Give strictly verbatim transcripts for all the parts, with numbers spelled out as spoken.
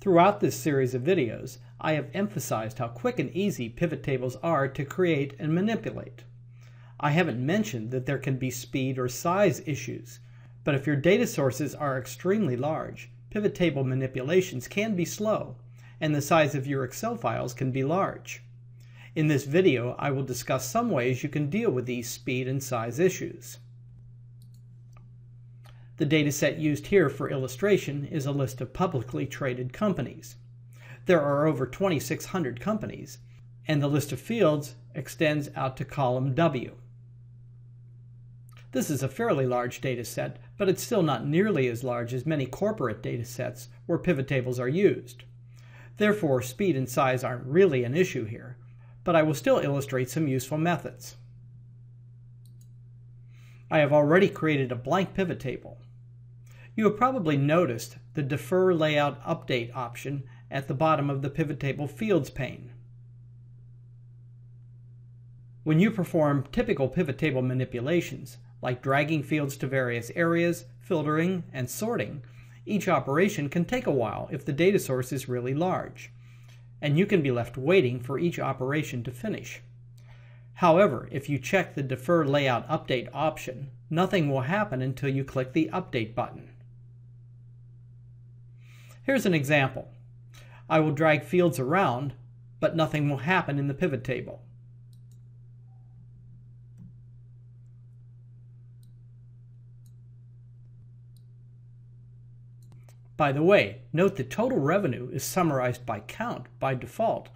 Throughout this series of videos, I have emphasized how quick and easy pivot tables are to create and manipulate. I haven't mentioned that there can be speed or size issues, but if your data sources are extremely large, pivot table manipulations can be slow, and the size of your Excel files can be large. In this video, I will discuss some ways you can deal with these speed and size issues. The dataset used here for illustration is a list of publicly traded companies. There are over twenty-six hundred companies, and the list of fields extends out to column W. This is a fairly large data set, but it's still not nearly as large as many corporate data sets where pivot tables are used. Therefore, speed and size aren't really an issue here, but I will still illustrate some useful methods. I have already created a blank pivot table. You have probably noticed the Defer Layout Update option at the bottom of the Pivot Table Fields pane. When you perform typical pivot table manipulations, like dragging fields to various areas, filtering, and sorting, each operation can take a while if the data source is really large, and you can be left waiting for each operation to finish. However, if you check the Defer Layout Update option, nothing will happen until you click the Update button. Here's an example. I will drag fields around, but nothing will happen in the pivot table. By the way, note that total revenue is summarized by count by default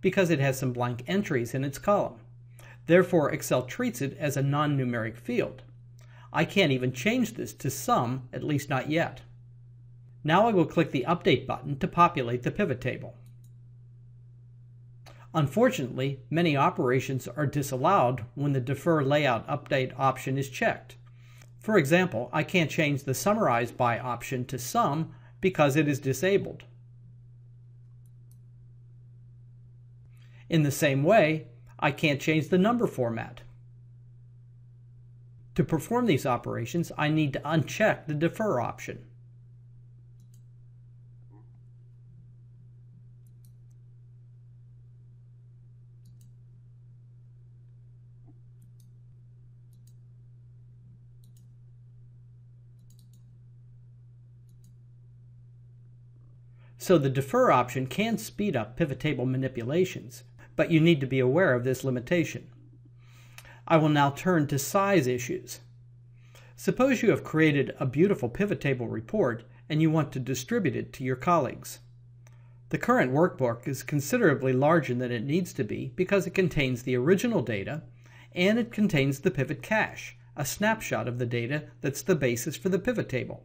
because it has some blank entries in its column. Therefore, Excel treats it as a non-numeric field. I can't even change this to sum, at least not yet. Now I will click the Update button to populate the pivot table. Unfortunately, many operations are disallowed when the Defer Layout Update option is checked. For example, I can't change the Summarize By option to sum because it is disabled. In the same way, I can't change the number format. To perform these operations, I need to uncheck the Defer option. So the Defer option can speed up pivot table manipulations, but you need to be aware of this limitation. I will now turn to size issues. Suppose you have created a beautiful pivot table report and you want to distribute it to your colleagues. The current workbook is considerably larger than it needs to be because it contains the original data and it contains the pivot cache, a snapshot of the data that's the basis for the pivot table.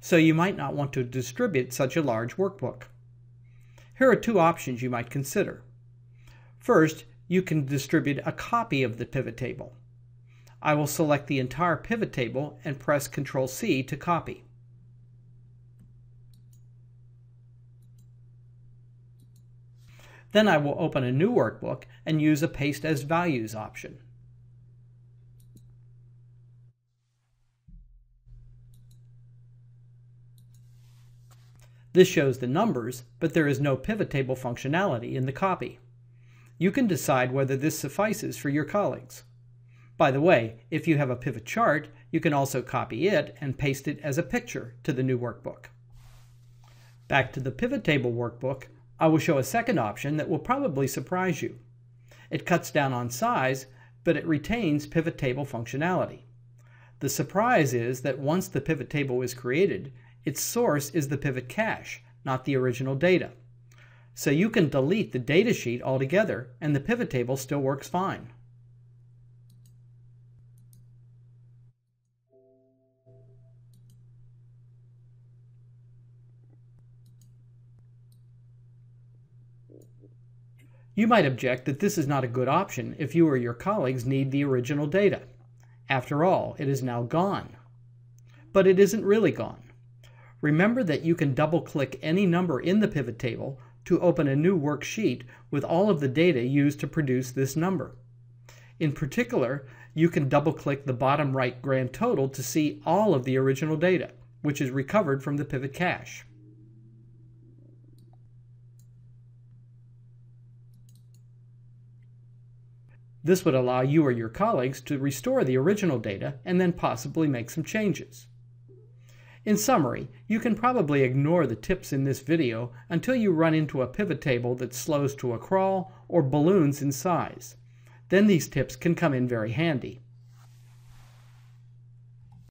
So you might not want to distribute such a large workbook. Here are two options you might consider. First, you can distribute a copy of the pivot table. I will select the entire pivot table and press control C to copy. Then I will open a new workbook and use a Paste as Values option. This shows the numbers, but there is no pivot table functionality in the copy. You can decide whether this suffices for your colleagues. By the way, if you have a pivot chart, you can also copy it and paste it as a picture to the new workbook. Back to the pivot table workbook, I will show a second option that will probably surprise you. It cuts down on size, but it retains pivot table functionality. The surprise is that once the pivot table is created, its source is the pivot cache, not the original data. So you can delete the datasheet altogether and the pivot table still works fine. You might object that this is not a good option if you or your colleagues need the original data. After all, it is now gone. But it isn't really gone. Remember that you can double-click any number in the pivot table to open a new worksheet with all of the data used to produce this number. In particular, you can double-click the bottom right grand total to see all of the original data, which is recovered from the pivot cache. This would allow you or your colleagues to restore the original data and then possibly make some changes. In summary, you can probably ignore the tips in this video until you run into a pivot table that slows to a crawl or balloons in size. Then these tips can come in very handy.